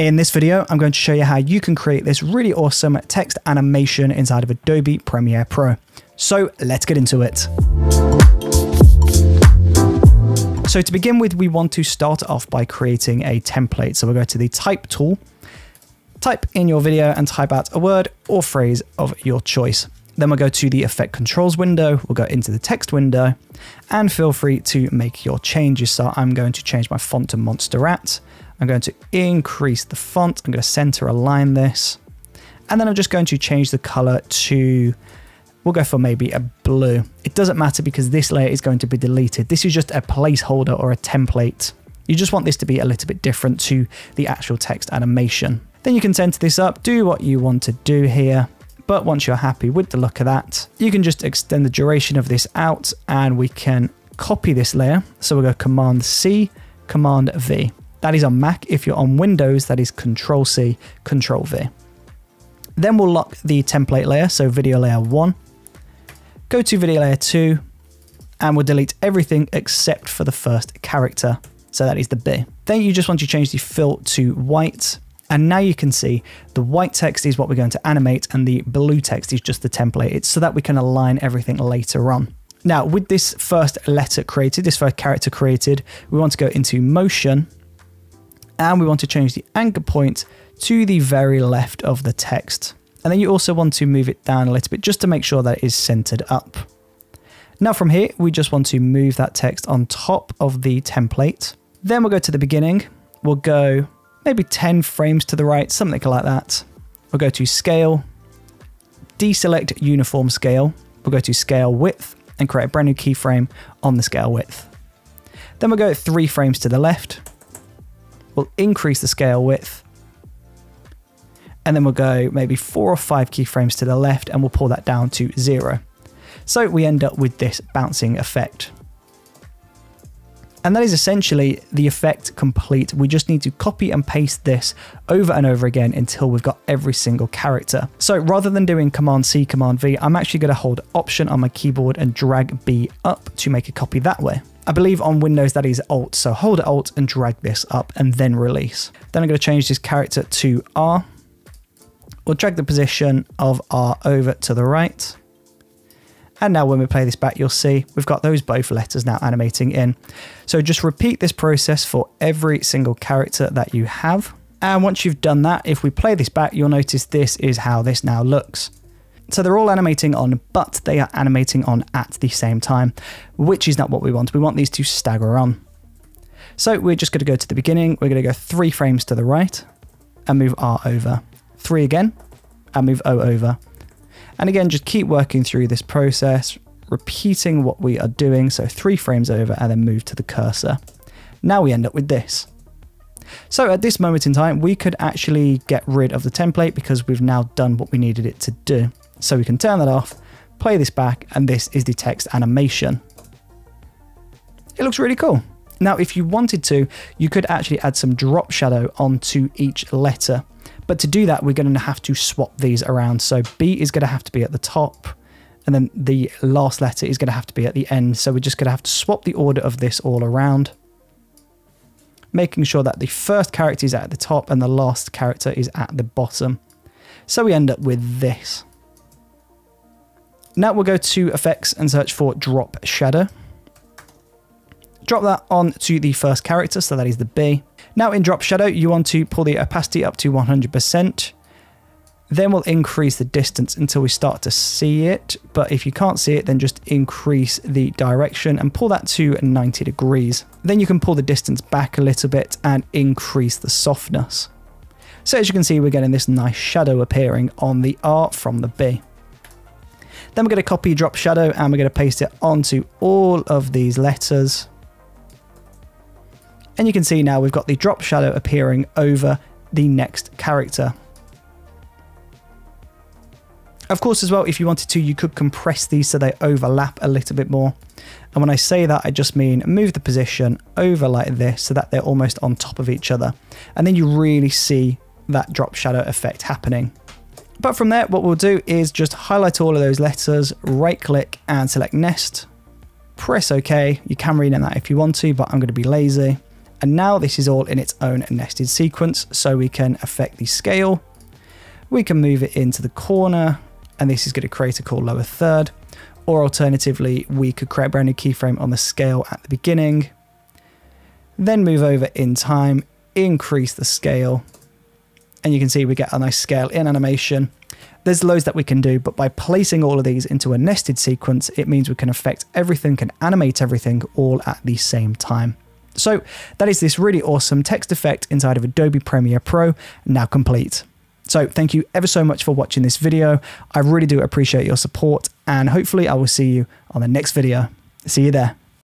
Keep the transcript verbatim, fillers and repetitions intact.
In this video, I'm going to show you how you can create this really awesome text animation inside of Adobe Premiere Pro. So let's get into it. So to begin with, we want to start off by creating a template. So we'll go to the type tool, type in your video and type out a word or phrase of your choice. Then we'll go to the effect controls window. We'll go into the text window and feel free to make your changes. So I'm going to change my font to Montserrat. I'm going to increase the font. I'm going to center align this. And then I'm just going to change the color to, we'll go for maybe a blue. It doesn't matter because this layer is going to be deleted. This is just a placeholder or a template. You just want this to be a little bit different to the actual text animation. Then you can center this up, do what you want to do here. But once you're happy with the look of that, you can just extend the duration of this out and we can copy this layer. So we'll go Command C, Command V. That is on Mac. If you're on Windows, that is Control C, Control V. Then we'll lock the template layer. So video layer one, go to video layer two, and we'll delete everything except for the first character. So that is the B. Then you just want to change the fill to white. And now you can see the white text is what we're going to animate and the blue text is just the template. It's so that we can align everything later on. Now with this first letter created, this first character created, we want to go into motion. And we want to change the anchor point to the very left of the text. And then you also want to move it down a little bit just to make sure that it is centered up. Now from here, we just want to move that text on top of the template. Then we'll go to the beginning. We'll go maybe ten frames to the right, something like that. We'll go to scale, deselect uniform scale. We'll go to scale width and create a brand new keyframe on the scale width. Then we'll go three frames to the left. We'll increase the scale width and then we'll go maybe four or five keyframes to the left and we'll pull that down to zero. So we end up with this bouncing effect. And that is essentially the effect complete. We just need to copy and paste this over and over again until we've got every single character. So rather than doing Command C, Command V, I'm actually going to hold Option on my keyboard and drag B up to make a copy that way. I believe on Windows that is Alt, so hold Alt and drag this up and then release. Then I'm going to change this character to R. We'll drag the position of R over to the right. And now when we play this back, you'll see we've got those both letters now animating in. So just repeat this process for every single character that you have. And once you've done that, if we play this back, you'll notice this is how this now looks. So they're all animating on, but they are animating on at the same time, which is not what we want. We want these to stagger on. So we're just going to go to the beginning. We're going to go three frames to the right and move R over. Three again and move O over. And again, just keep working through this process, repeating what we are doing. So three frames over and then move to the cursor. Now we end up with this. So at this moment in time, we could actually get rid of the template because we've now done what we needed it to do. So we can turn that off, play this back, and this is the text animation. It looks really cool. Now, if you wanted to, you could actually add some drop shadow onto each letter. But to do that, we're going to have to swap these around. So B is going to have to be at the top, and then the last letter is going to have to be at the end. So we're just going to have to swap the order of this all around, making sure that the first character is at the top and the last character is at the bottom. So we end up with this. Now we'll go to effects and search for drop shadow. Drop that onto the first character, so that is the B. Now in drop shadow, you want to pull the opacity up to one hundred percent. Then we'll increase the distance until we start to see it. But if you can't see it, then just increase the direction and pull that to ninety degrees. Then you can pull the distance back a little bit and increase the softness. So as you can see, we're getting this nice shadow appearing on the R from the B. Then we're going to copy drop shadow and we're going to paste it onto all of these letters. And you can see now we've got the drop shadow appearing over the next character. Of course, as well, if you wanted to, you could compress these so they overlap a little bit more. And when I say that, I just mean move the position over like this so that they're almost on top of each other. And then you really see that drop shadow effect happening. But from there, what we'll do is just highlight all of those letters, right click and select nest, press OK. You can rename that if you want to, but I'm going to be lazy. And now this is all in its own nested sequence, so we can affect the scale. We can move it into the corner, and this is going to create a cool lower third. Or alternatively, we could create a brand new keyframe on the scale at the beginning, then move over in time, increase the scale, and you can see we get a nice scale in animation. There's loads that we can do, but by placing all of these into a nested sequence, it means we can affect everything, can animate everything all at the same time. So that is this really awesome text effect inside of Adobe Premiere Pro, now complete. So thank you ever so much for watching this video. I really do appreciate your support, and hopefully I will see you on the next video. See you there.